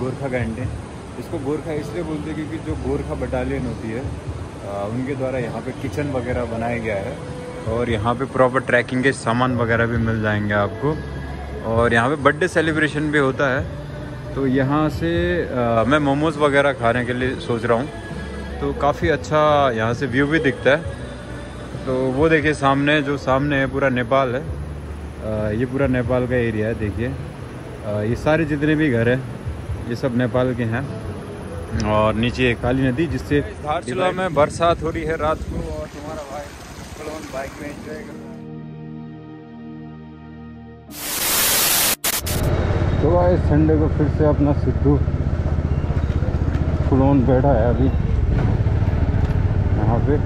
Gorkha canteen. इसको गोरखा इसलिए बोलते हैं क्योंकि जो गोरखा बटालियन होती है उनके द्वारा यहाँ पे किचन वगैरह बनाया गया है और यहाँ पे प्रॉपर ट्रैकिंग के सामान वगैरह भी मिल जाएंगे आपको और यहाँ पे बर्थडे सेलिब्रेशन भी होता है। तो यहाँ से मैं मोमोज़ वगैरह खाने के लिए सोच रहा हूँ। तो काफ़ी अच्छा यहाँ से व्यू भी दिखता है। तो वो देखिए सामने, जो सामने है पूरा नेपाल है। ये पूरा नेपाल का एरिया है। देखिए ये सारे जितने भी घर हैं ये सब नेपाल के हैं। और नीचे काली नदी जिससे धारचूला में बरसात हो रही है रात को। और तुम्हारा भाई कलोन बाइक में एंजॉय कर। तो आज संडे को फिर से अपना सिद्धू कलोन बैठा है अभी यहाँ पे।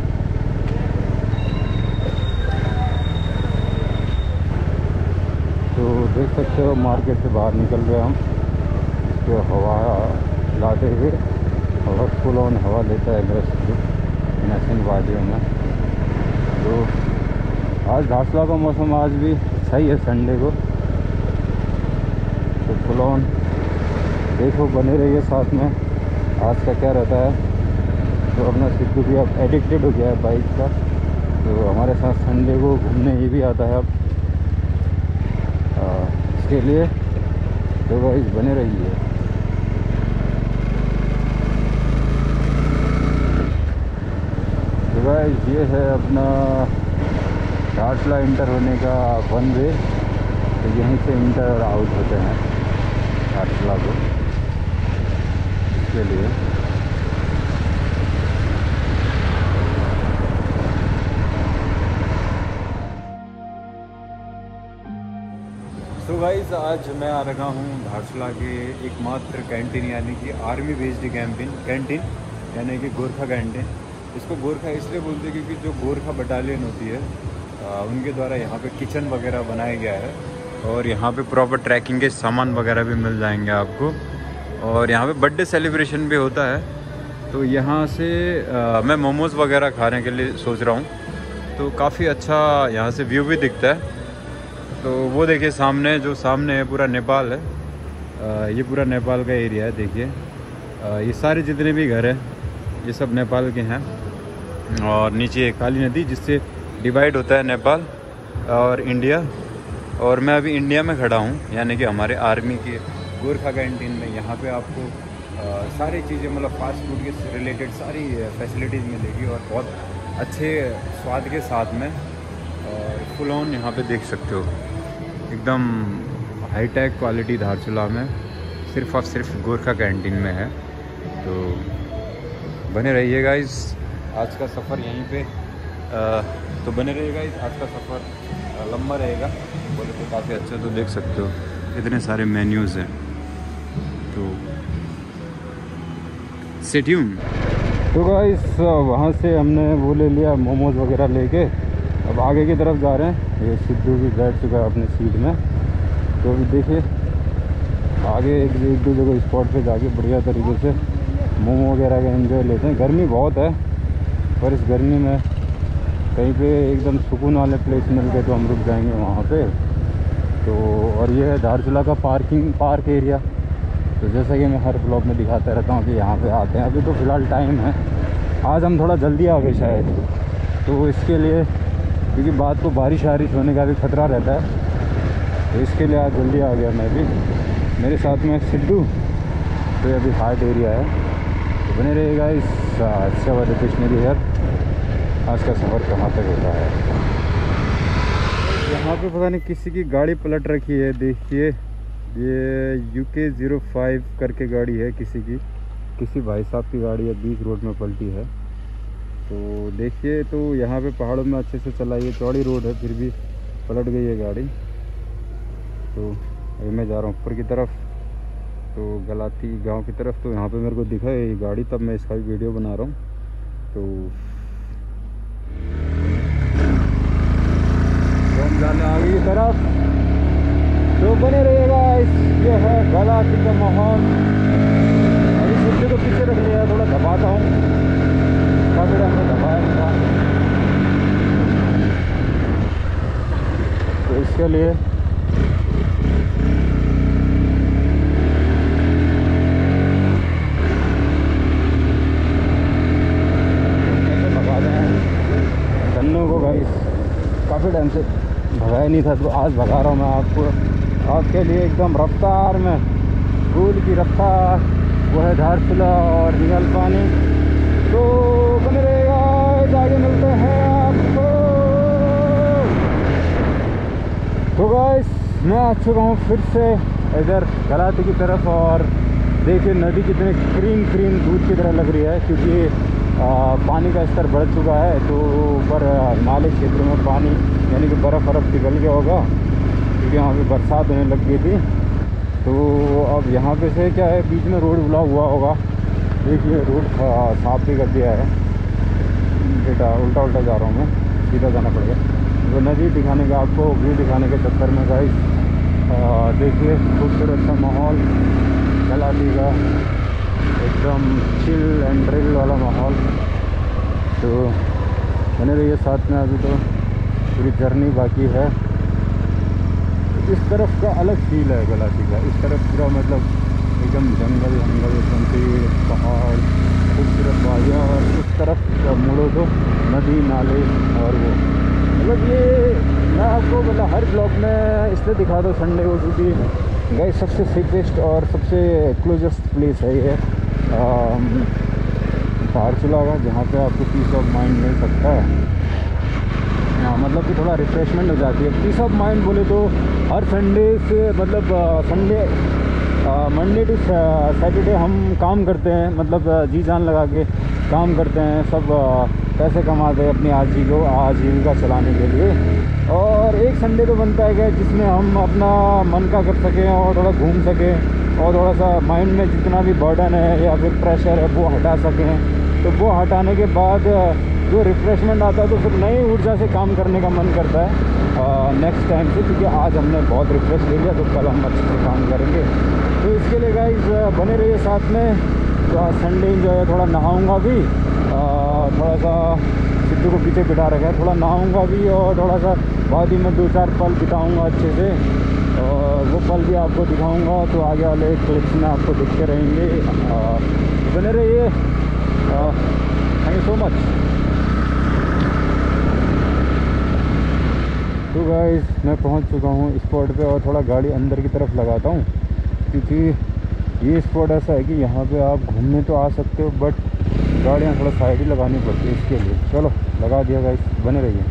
तो देख सकते हो मार्केट से बाहर निकल रहे हम, इसको हवा लाते हुए और फुल ऑन हवा लेता है नेशनल वादियों में। तो आज धारचूला का मौसम आज भी सही है संडे को। तो फुल ऑन देखो, बने रहिए साथ में आज का क्या रहता है। तो अपना सिद्धू भी अब एडिक्टेड हो गया है बाइक का, तो हमारे साथ संडे को घूमने ही भी आता है अब। इसके लिए तो गाइस बने रहिए। ये है अपना धारचूला इंटर होने का वन वे। तो यहीं से इंटर और आउट होते हैं धारचूला को, इसके लिए। तो गाइस आज मैं आ रखा हूँ धारचूला के एकमात्र कैंटीन यानी कि आर्मी बेस्ड कैंटीन यानी कि गोरखा कैंटीन। इसको गोरखा इसलिए बोलते हैं क्योंकि जो गोरखा बटालियन होती है उनके द्वारा यहाँ पे किचन वगैरह बनाया गया है और यहाँ पे प्रॉपर ट्रैकिंग के सामान वगैरह भी मिल जाएंगे आपको। और यहाँ पे बर्थडे सेलिब्रेशन भी होता है। तो यहाँ से मैं मोमोज़ वगैरह खाने के लिए सोच रहा हूँ। तो काफ़ी अच्छा यहाँ से व्यू भी दिखता है। तो वो देखिए सामने, जो सामने है पूरा नेपाल है। ये पूरा नेपाल का एरिया है। देखिए ये सारे जितने भी घर हैं ये सब नेपाल के हैं। और नीचे काली नदी जिससे डिवाइड होता है नेपाल और इंडिया। और मैं अभी इंडिया में खड़ा हूँ यानी कि हमारे आर्मी के गोरखा कैंटीन में। यहाँ पे आपको सारी चीज़ें मतलब फास्ट फूड के रिलेटेड सारी फैसिलिटीज़ मिलेगी और बहुत अच्छे स्वाद के साथ में। और फुल ऑन यहाँ पे देख सकते हो एकदम हाईटेक क्वालिटी धारचूला में सिर्फ और सिर्फ गोरखा कैंटीन में है। तो बने रहिएगा इस आज का सफ़र यहीं पे। तो बने रहिएगा इस आज का सफ़र लंबा रहेगा बोले तो काफ़ी अच्छा। तो देख सकते हो इतने सारे मेन्यूज़ हैं। तो स्टे ट्यून। तो गाइस वहाँ से हमने वो ले लिया मोमोज़ वगैरह लेके, अब आगे की तरफ जा रहे हैं। ये सिद्धू भी बैठ चुका है अपनी सीट में। तो अभी देखिए आगे एक दो जगह स्पॉट पे जाके बढ़िया तरीके से मोमो वगैरह का एंजॉय लेते हैं। गर्मी बहुत है पर इस गर्मी में कहीं पे एकदम सुकून वाले प्लेस मिल गए तो हम रुक जाएंगे वहाँ पे। तो और ये है धारचूला का पार्क एरिया। तो जैसा कि मैं हर ब्लॉग में दिखाता रहता हूँ कि यहाँ पे आते हैं। अभी तो फ़िलहाल टाइम है, आज हम थोड़ा जल्दी आ गए शायद। तो इसके लिए क्योंकि बाद को बारिश वारिश होने का भी खतरा रहता है तो इसके लिए आज जल्दी आ गया मैं भी। मेरे साथ में सिद्धू। तो अभी हार्ट एरिया है, बने रहेगा इस सेवर स्टेशनरी है। आज का सफ़र कहाँ तक होता है। यहाँ पे पता नहीं किसी की गाड़ी पलट रखी है। देखिए ये UK05 करके गाड़ी है किसी की, किसी भाई साहब की गाड़ी है, बीच रोड में पलटी है। तो देखिए तो यहाँ पे पहाड़ों में अच्छे से चला, ये चौड़ी रोड है फिर भी पलट गई है गाड़ी। तो अभी मैं जा रहा हूँ ऊपर की तरफ, तो गलाती गांव की तरफ। तो यहाँ पे मेरे को दिखा है ये गाड़ी, तब मैं इसका भी वीडियो बना रहा हूँ। तो हम जाने आगे की तरफ, तो बने रहेगा। ये है गलाती का माहौल। अभी सिद्धू को पीछे रख लिया, थोड़ा दबाता हूँ, काफ़ी हमने दबाया था। तो इसके लिए ही नहीं था, तो आज भगा रहा हूँ मैं आपको आपके लिए एकदम रफ्तार में। फूल की रफ्तार वो है धारचूला और निगल पानी। तो बने रहेगा, आगे मिलते हैं आपको। तो गाइस मैं आ चुका हूँ फिर से इधर गलाती की तरफ, और देखिए नदी कितने क्रीम क्रीम दूध की तरह लग रही है, क्योंकि पानी का स्तर बढ़ चुका है। तो ऊपर नाले क्षेत्र में पानी यानी कि बर्फ़ पिघल गया होगा, क्योंकि यहाँ पे बरसात होने लग गई थी। तो अब यहाँ पे से क्या है, बीच में रोड उला हुआ होगा। देखिए रोड साफ भी कर दिया है बेटा, उल्टा उल्टा जा रहा हूँ मैं, सीधा जाना पड़ेगा। तो नदी दिखाने का आपको व्यू दिखाने के चक्कर में गाइस देखिए खूबसूरत सा माहौल चला देगा, एकदम चिल एंड ड्रिल वाला माहौल। तो बने रहिए साथ में, अभी तो पूरी जर्नी बाकी है। इस तरफ का अलग फील है गलाती का, इस तरफ पूरा मतलब एकदम जंगल जंगल, एकदम पेड़ पहाड़ खूबसूरत वादियाँ, और उस तरफ का मोड़ो तो नदी नाले। और वो मतलब ये मैं आपको मतलब हर ब्लॉग में इसलिए दिखा दो संडे को, क्योंकि गाइस सबसे सेफेस्ट और सबसे क्लोजेस्ट प्लेस है ये धारचूला का, जहाँ पे आपको पीस ऑफ माइंड मिल सकता है। हाँ मतलब कि थोड़ा रिफ्रेशमेंट हो जाती है। पीस ऑफ माइंड बोले तो हर संडे से मतलब संडे मंडे टू सैटरडे हम काम करते हैं, मतलब जी जान लगा के काम करते हैं, सब पैसे कमाते हैं अपनी आजीविका चलाने के लिए। और एक संडे तो बनता है क्या जिसमें हम अपना मन का कर सकें और थोड़ा घूम सकें, और थोड़ा सा माइंड में जितना भी बर्डन है या फिर प्रेशर है वो हटा सकें। तो वो हटाने के बाद जो रिफ्रेशमेंट आता है, तो फिर नई ऊर्जा से काम करने का मन करता है नेक्स्ट टाइम से, क्योंकि आज हमने बहुत रिफ्रेश ले लिया तो कल हम अच्छे से काम करेंगे। तो इसके लिए गाइस बने रहिए साथ में। तो आज संडे इंजॉय, थोड़ा नहाऊँगा भी, थोड़ा सा सिद्धू को पीछे बिठा रखा है, थोड़ा नहाऊँगा भी और थोड़ा सा वादी में दो चार पल बिताऊँगा अच्छे से, और वो पल भी आपको दिखाऊंगा। तो आगे वाले क्लिप्स में आपको दिखते रहेंगे, बने रहिए। Thank you so much. तो गाइस मैं पहुंच चुका हूं स्पॉट पे, और थोड़ा गाड़ी अंदर की तरफ लगाता हूं, क्योंकि ये स्पॉट ऐसा है कि यहाँ पे आप घूमने तो आ सकते हो, बट गाड़ियाँ थोड़ा साइड ही लगानी पड़ती है इसके लिए। चलो लगा दिया गाइस, बने रहिए।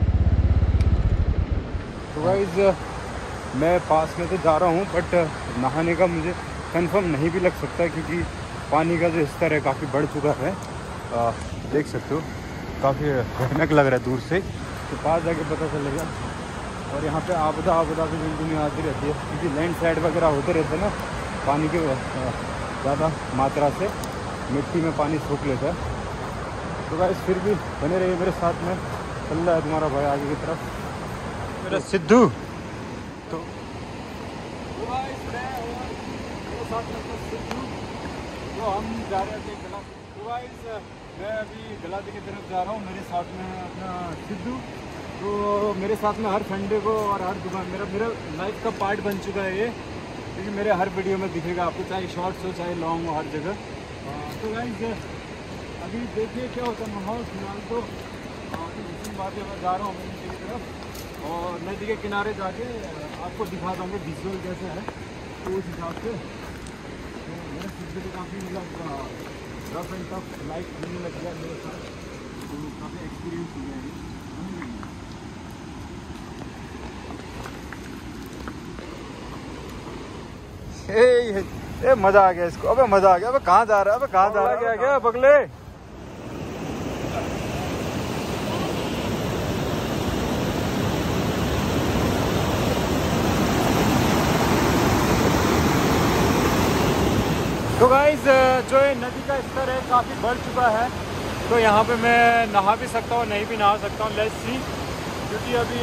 तो गाइस मैं पास में तो जा रहा हूँ, बट नहाने का मुझे कंफर्म नहीं भी लग सकता, क्योंकि पानी का जो स्तर है काफ़ी बढ़ चुका है। देख सकते हो काफ़ी भयानक लग रहा है दूर से, तो पास जाके पता चलेगा। और यहाँ पे आपदा भी बिल्कुल नहीं आती रहती है, क्योंकि लैंडस्लाइड वगैरह होते रहते हैं ना, पानी के ज़्यादा मात्रा से मिट्टी में पानी सोख लेता है। तो गाइस फिर भी बने रहिए मेरे साथ में, चल रहा है तुम्हारा भाई आगे की तरफ मेरा सिद्धू। तो हम जा रहे थे गलाती, मैं अभी गलाती की तरफ जा रहा हूँ, मेरे साथ में अपना सिद्धू। तो मेरे साथ में हर संडे को और हर दुकान मेरा लाइफ का पार्ट बन चुका है ये, क्योंकि मेरे हर वीडियो में दिखेगा आपको, चाहे शॉर्ट्स हो चाहे लॉन्ग हो, हर जगह। तो गाइज अभी देखिए क्या होता है माहौल फिलहाल। तो बातें मैं जा रहा हूँ नदी की तरफ, और नदी के किनारे जाके आपको दिखा दूँगा विजुअल कैसे है, तो उस हिसाब से मेरा सिद्धू को काफ़ी मतलब रफ एंड टफ लाइफ मिलने लग गया मेरे साथ, तो काफ़ी एक्सपीरियंस हो गया है। ए मज़ा आ गया इसको, अबे मज़ा आ गया, अबे कहाँ जा रहा है, अबे कहाँ जा रहा है, क्या क्या बगले। तो गाइस जो ये नदी का स्तर है काफ़ी बढ़ चुका है, तो यहाँ पे मैं नहा भी सकता हूँ नहीं भी नहा सकता हूँ, लेट्स सी, क्योंकि अभी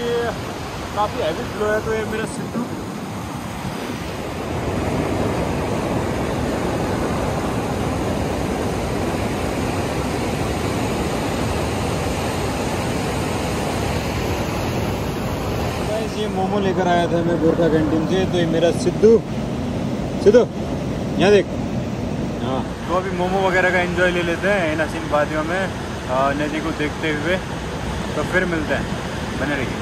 काफ़ी हैवी फ्लो है। तो ये मेरा सिद्धू, गाइस ये मोमो लेकर आया था मैं गोरखा कैंटीन से, तो ये मेरा सिद्धू। सिद्धू यहाँ देख। तो अभी मोमो वगैरह का एंजॉय ले लेते हैं इन हसीन वादियों में नदी को देखते हुए। तो फिर मिलते हैं, बने रहिए।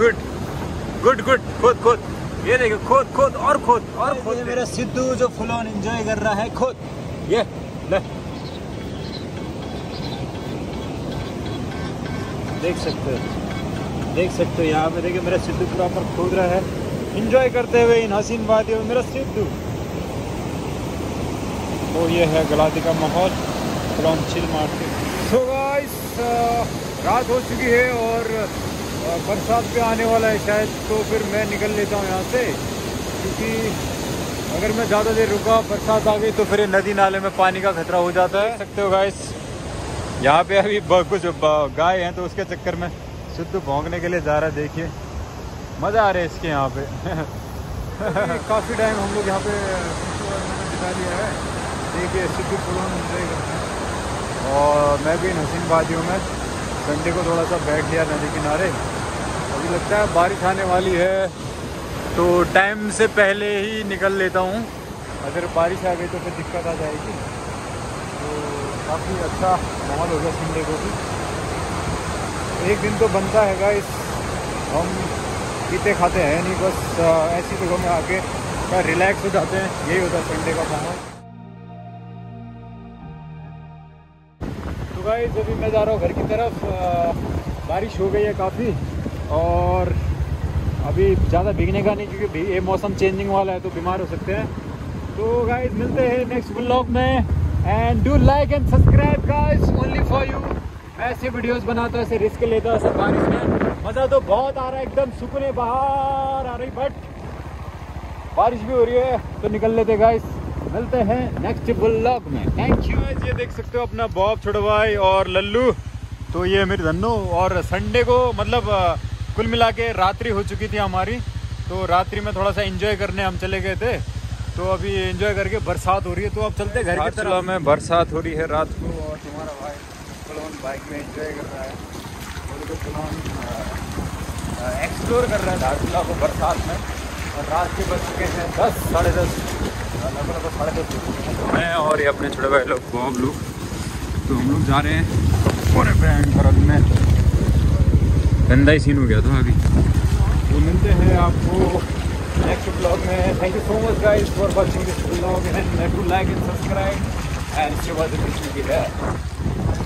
गुड गुड गुड खुद खुद ये देखो खुद खुद और खुद और खुद। ये मेरा सिद्धू जो फुल ऑन एंजॉय कर रहा है खुद। ये ले देख सकते हो यहाँ पे देखिए मेरा सिद्धू प्रॉपर खोद रहा है एंजॉय करते हुए इन हसीन वादियों में मेरा सिद्धू। तो ये है गलाती का माहौल from chill market. So guys रात हो चुकी है और बरसात पे आने वाला है शायद, तो फिर मैं निकल लेता हूँ यहाँ से क्योंकि अगर मैं ज़्यादा देर रुका बरसात आ गई तो फिर नदी नाले में पानी का खतरा हो जाता है। सकते हो गाइस यहाँ पे अभी कुछ गाय हैं तो उसके चक्कर में सिद्धू भौंकने के लिए जा रहा है। देखिए मज़ा आ रहा है इसके यहाँ पे। तो काफ़ी टाइम हम लोग यहाँ पे बिता दिया है। देखिए सिद्धू फुल-ऑन एंजॉय करते हैं और मैं भी इन हसीन वादियों में संडे को थोड़ा सा बैठ गया नदी किनारे। अभी लगता है बारिश आने वाली है तो टाइम से पहले ही निकल लेता हूँ, अगर बारिश आ गई तो फिर दिक्कत आ जाएगी। तो काफ़ी अच्छा माहौल होगा संडे को भी। एक दिन तो बनता है गाइस, हम पीते खाते हैं नहीं, बस ऐसी जगहों में आके थोड़ा रिलैक्स हो जाते हैं, यही होता है संडे का माहौल। तो गाइस अभी मैं जा रहा हूँ घर की तरफ। बारिश हो गई है काफ़ी और अभी ज़्यादा भीगने का नहीं क्योंकि ये मौसम चेंजिंग वाला है तो बीमार हो सकते हैं। तो गाइस मिलते हैं नेक्स्ट व्लॉग में and do like and subscribe guys only for you। ऐसे वीडियोस बनाता है, ऐसे रिस्क लेता है सब बारिश में। मज़ा तो बहुत आ रहा है, एकदम सुकून बाहर आ रही, बट बारिश भी हो रही है तो निकल लेते गाइस। मिलते हैं नेक्स्ट व्लॉग में, थैंक यू। ये देख सकते हो अपना बॉब छोटा भाई और लल्लू, तो ये मेरे धन्नो। और संडे को मतलब कुल मिला के रात्रि हो चुकी थी हमारी, तो रात्रि में थोड़ा सा इन्जॉय करने हम चले गए थे। तो अभी एंजॉय करके बरसात हो रही है तो अब चलते घर की तरफ में। बरसात हो रही है रात को और तुम्हारा भाई फुल-ऑन बाइक में एंजॉय कर रहा है और तो फुल-ऑन एक्सप्लोर कर रहा है धारचूला को बरसात में। और रात के बज चुके हैं 10 साढ़े 10, लगभग 10:30। मैं और ये अपने छोटे भाई लोग को हम लोग जा रहे हैं पूरे बैंड पर। अभी मैं गंदा ही सीन हो गया था अभी। तो मिलते हैं आपको नेक्स्ट ब्लॉग में। Thank you so much guys for watching this blog and do like and subscribe and share with people.